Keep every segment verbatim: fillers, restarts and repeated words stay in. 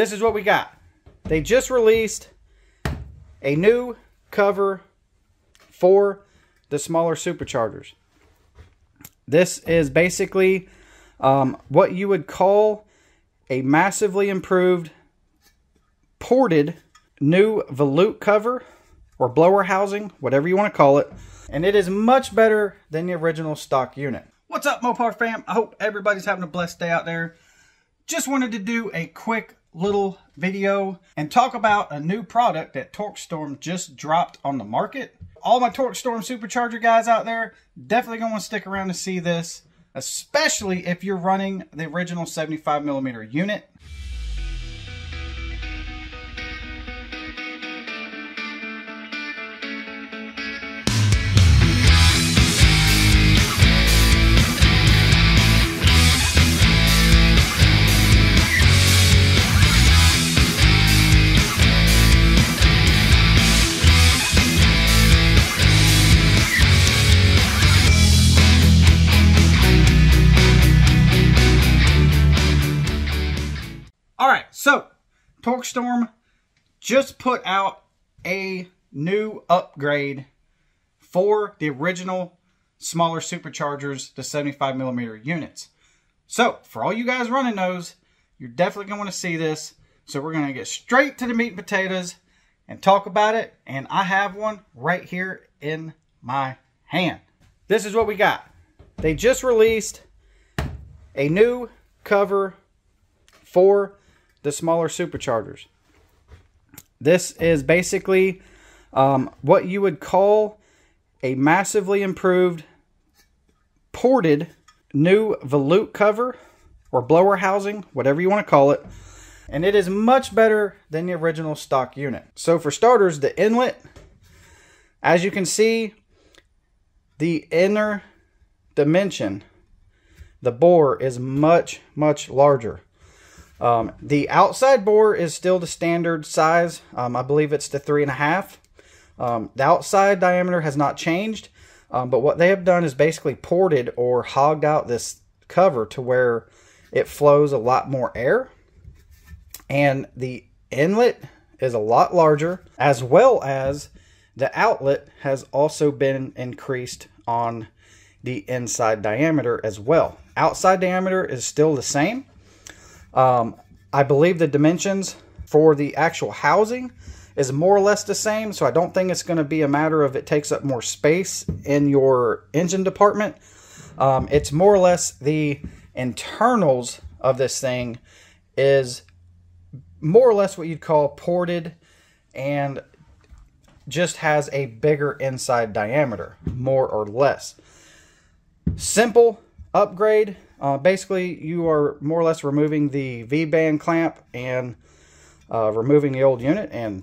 this is what we got. They just released a new cover for the smaller superchargers. This is basically um, what you would call a massively improved ported new volute cover or blower housing, whatever you want to call it. And it is much better than the original stock unit. What's up, Mopar fam? I hope everybody's having a blessed day out there. Just wanted to do a quick little video and talk about a new product that TorqStorm just dropped on the market. All my TorqStorm supercharger guys out there, definitely going to want to stick around to see this, especially if you're running the original seventy-five millimeter unit. So, TorqStorm just put out a new upgrade for the original smaller superchargers, the seventy-five millimeter units. So, for all you guys running those, you're definitely going to want to see this. So, we're going to get straight to the meat and potatoes and talk about it. And I have one right here in my hand. This is what we got. They just released a new cover for the smaller superchargers. This is basically um, what you would call a massively improved ported new volute cover or blower housing, whatever you want to call it. And it is much better than the original stock unit. So for starters, the inlet, as you can see, the inner dimension, the bore is much, much larger. Um, the outside bore is still the standard size. Um, I believe it's the three and a half. Um, the outside diameter has not changed, um, but what they have done is basically ported or hogged out this cover to where it flows a lot more air. And the inlet is a lot larger, as well as the outlet has also been increased on the inside diameter as well. Outside diameter is still the same. Um, I believe the dimensions for the actual housing is more or less the same, so I don't think it's going to be a matter of it takes up more space in your engine department. Um, it's more or less the internals of this thing is more or less what you'd call ported and just has a bigger inside diameter, more or less. Simple upgrade. Uh, basically, you are more or less removing the V-band clamp and uh, removing the old unit and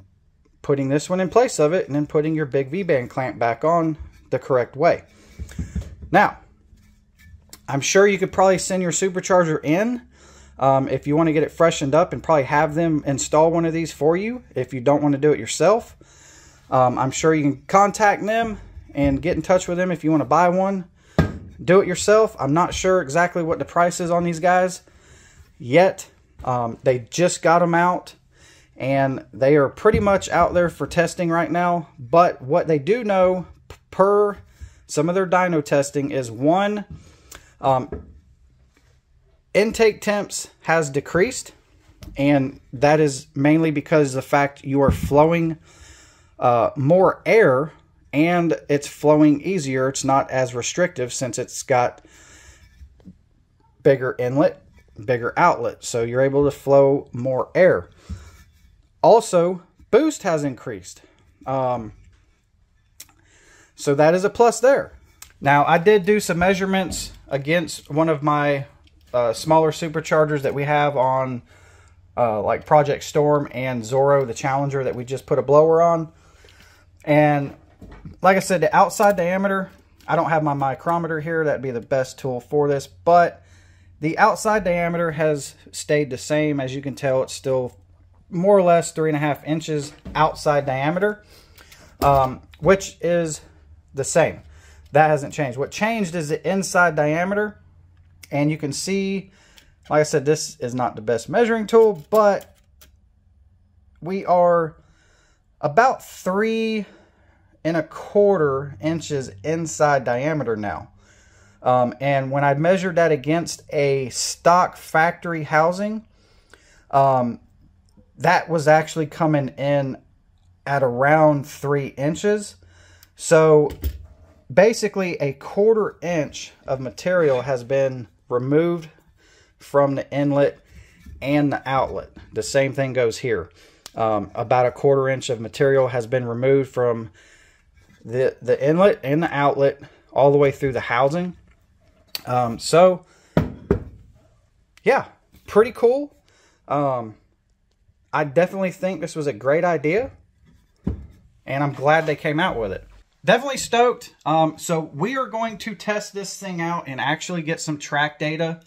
putting this one in place of it, and then putting your big V-band clamp back on the correct way. Now, I'm sure you could probably send your supercharger in um, if you want to get it freshened up and probably have them install one of these for you if you don't want to do it yourself. Um, I'm sure you can contact them and get in touch with them if you want to buy one. Do it yourself. I'm not sure exactly what the price is on these guys yet. Um, they just got them out and they are pretty much out there for testing right now. But what they do know per some of their dyno testing is one, um, intake temps has decreased. And that is mainly because of the fact you are flowing uh, more air. And it's flowing easier. It's not as restrictive since it's got bigger inlet, bigger outlet. So you're able to flow more air. Also, boost has increased. Um, so that is a plus there. Now, I did do some measurements against one of my uh, smaller superchargers that we have on uh, like Project Storm and Zorro, the Challenger that we just put a blower on. And like I said, the outside diameter, I don't have my micrometer here. That'd be the best tool for this. But the outside diameter has stayed the same. As you can tell, it's still more or less three and a half inches outside diameter, um, which is the same. That hasn't changed. What changed is the inside diameter. And you can see, like I said, this is not the best measuring tool, but we are about three and a quarter inches inside diameter now. Um, and when I measured that against a stock factory housing, um, that was actually coming in at around three inches. So basically a quarter inch of material has been removed from the inlet and the outlet. The same thing goes here. Um, about a quarter inch of material has been removed from the, the inlet and the outlet all the way through the housing. Um, so, yeah, pretty cool. Um, I definitely think this was a great idea, and I'm glad they came out with it. Definitely stoked. Um, so we are going to test this thing out and actually get some track data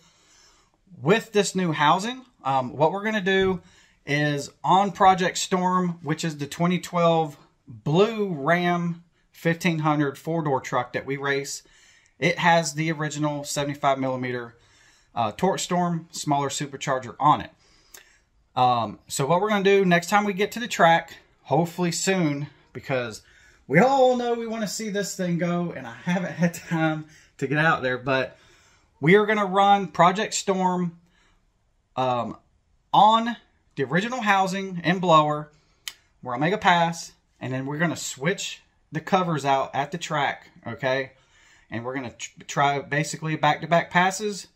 with this new housing. Um, what we're going to do is on Project Storm, which is the twenty twelve blue Ram fifteen hundred four-door truck that we race. It has the original seventy-five millimeter uh, TorqStorm smaller supercharger on it. Um, so what we're going to do next time we get to the track, hopefully soon, because we all know we want to see this thing go, and I haven't had time to get out there, but we are going to run Project Storm um, on the original housing and blower, where I'll make a pass, and then we're going to switch the covers out at the track, okay? And we're going to tr try basically back-to-back passes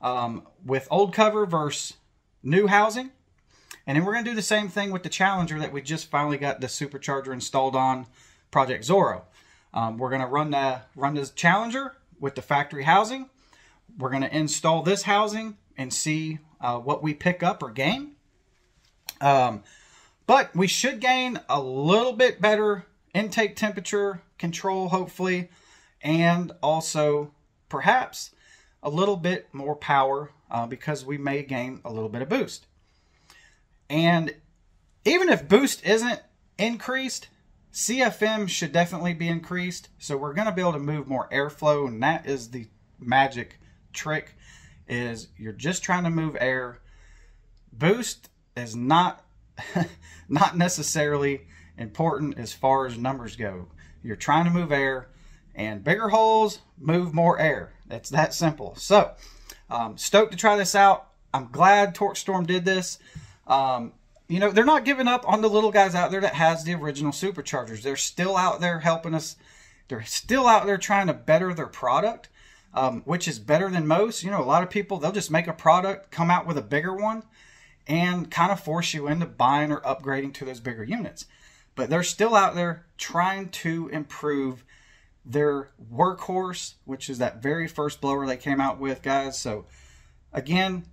um, with old cover versus new housing. And then we're going to do the same thing with the Challenger that we just finally got the supercharger installed on, Project Zorro. Um, we're going to run the, run the Challenger with the factory housing. We're going to install this housing and see uh, what we pick up or gain. Um, but we should gain a little bit better intake temperature control, hopefully, and also perhaps a little bit more power uh, because we may gain a little bit of boost. And even if boost isn't increased, C F M should definitely be increased. So we're going to be able to move more airflow, and that is the magic trick, is you're just trying to move air. Boost is not, not necessarily important as far as numbers go. You're trying to move air, and bigger holes move more air. It's that simple. So um, stoked to try this out. I'm glad TorqStorm did this. Um, you know, they're not giving up on the little guys out there that has the original superchargers. They're still out there helping us. They're still out there trying to better their product, um, which is better than most. You know, a lot of people, they'll just make a product, come out with a bigger one, and kind of force you into buying or upgrading to those bigger units. But they're still out there trying to improve their workhorse, which is that very first blower they came out with, guys. So again,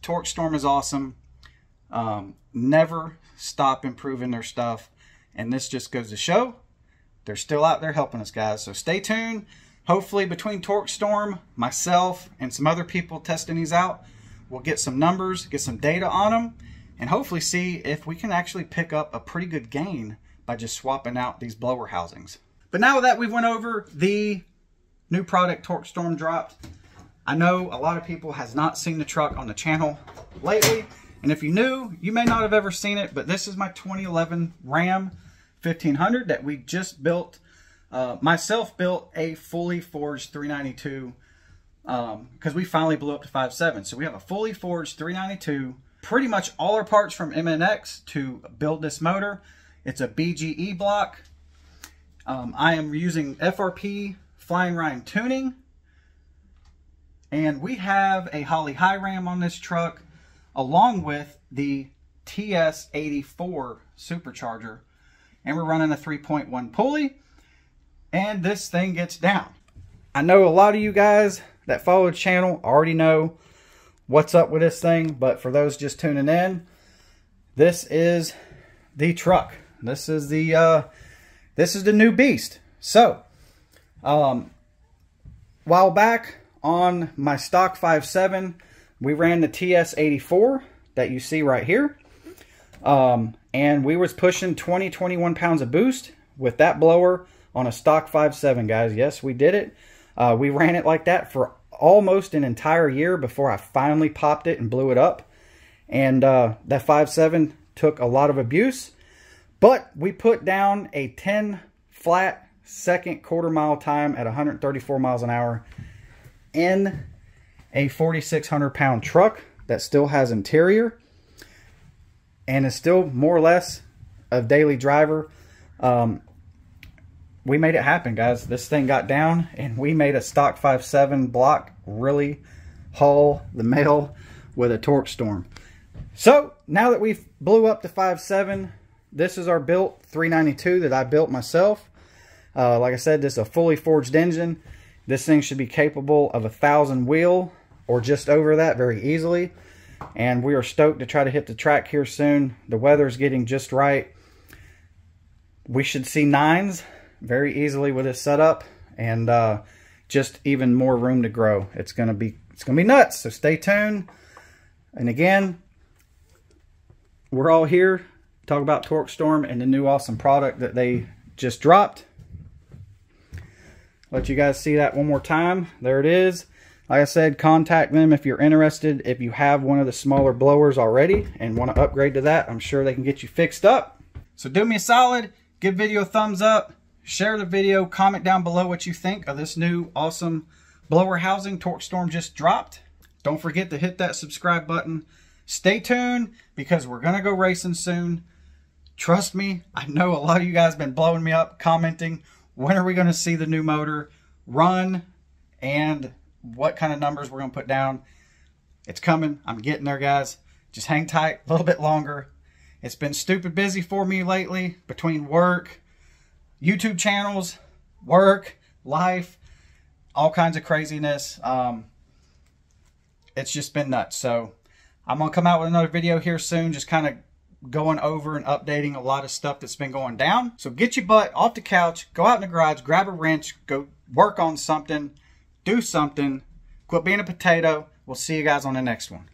TorqStorm is awesome. Um, never stop improving their stuff, and this just goes to show they're still out there helping us, guys. So stay tuned. Hopefully between TorqStorm, myself, and some other people testing these out, we'll get some numbers, get some data on them, and hopefully see if we can actually pick up a pretty good gain by just swapping out these blower housings. But now that we've went over the new product TorqStorm dropped, I know a lot of people has not seen the truck on the channel lately. And if you're new, you may not have ever seen it, but this is my twenty eleven Ram fifteen hundred that we just built. Uh, myself built a fully forged three ninety-two because um, we finally blew up to five point seven. So we have a fully forged three ninety-two. Pretty much all our parts from M N X to build this motor. It's a B G E block. Um, I am using F R P Flying Rhine Tuning. And we have a Holley high ram on this truck, along with the T S eighty-four supercharger, and we're running a three point one pulley, and this thing gets down. I know a lot of you guys that follow the channel already know what's up with this thing, but for those just tuning in, this is the truck. This is the uh, this is the new beast. So, um, while back on my stock five point seven, we ran the T S eighty-four that you see right here. Um, and we was pushing twenty, twenty-one pounds of boost with that blower on a stock five point seven, guys. Yes, we did it. Uh, we ran it like that for almost an entire year before I finally popped it and blew it up. And uh, that five point seven took a lot of abuse, but we put down a ten flat second quarter mile time at one hundred thirty-four miles an hour in a forty-six hundred pound truck that still has interior and is still more or less a daily driver. Um, we made it happen, guys. This thing got down and we made a stock five seven block really haul the mail with a TorqStorm. So now that we've blew up to five seven, this is our built three ninety-two that I built myself. Uh, like I said, this is a fully forged engine. This thing should be capable of a thousand wheel or just over that very easily. And we are stoked to try to hit the track here soon. The weather's getting just right. We should see nines very easily with this setup, and uh, just even more room to grow. It's gonna be it's gonna be nuts. So stay tuned. And again, we're all here to talk about TorqStorm and the new awesome product that they just dropped. Let you guys see that one more time. There it is. Like I said, contact them if you're interested. If you have one of the smaller blowers already and want to upgrade to that, I'm sure they can get you fixed up. So do me a solid, give video a thumbs up, share the video, comment down below what you think of this new awesome blower housing TorqStorm just dropped. Don't forget to hit that subscribe button. Stay tuned because we're gonna go racing soon. Trust me, I know a lot of you guys have been blowing me up, commenting, when are we gonna see the new motor run and what kind of numbers we're gonna put down. It's coming, I'm getting there, guys. Just hang tight a little bit longer. It's been stupid busy for me lately between work, YouTube channels, work, life, all kinds of craziness. Um, it's just been nuts. So I'm gonna come out with another video here soon, just kind of going over and updating a lot of stuff that's been going down. So get your butt off the couch, go out in the garage, grab a wrench, go work on something, do something, quit being a potato. We'll see you guys on the next one.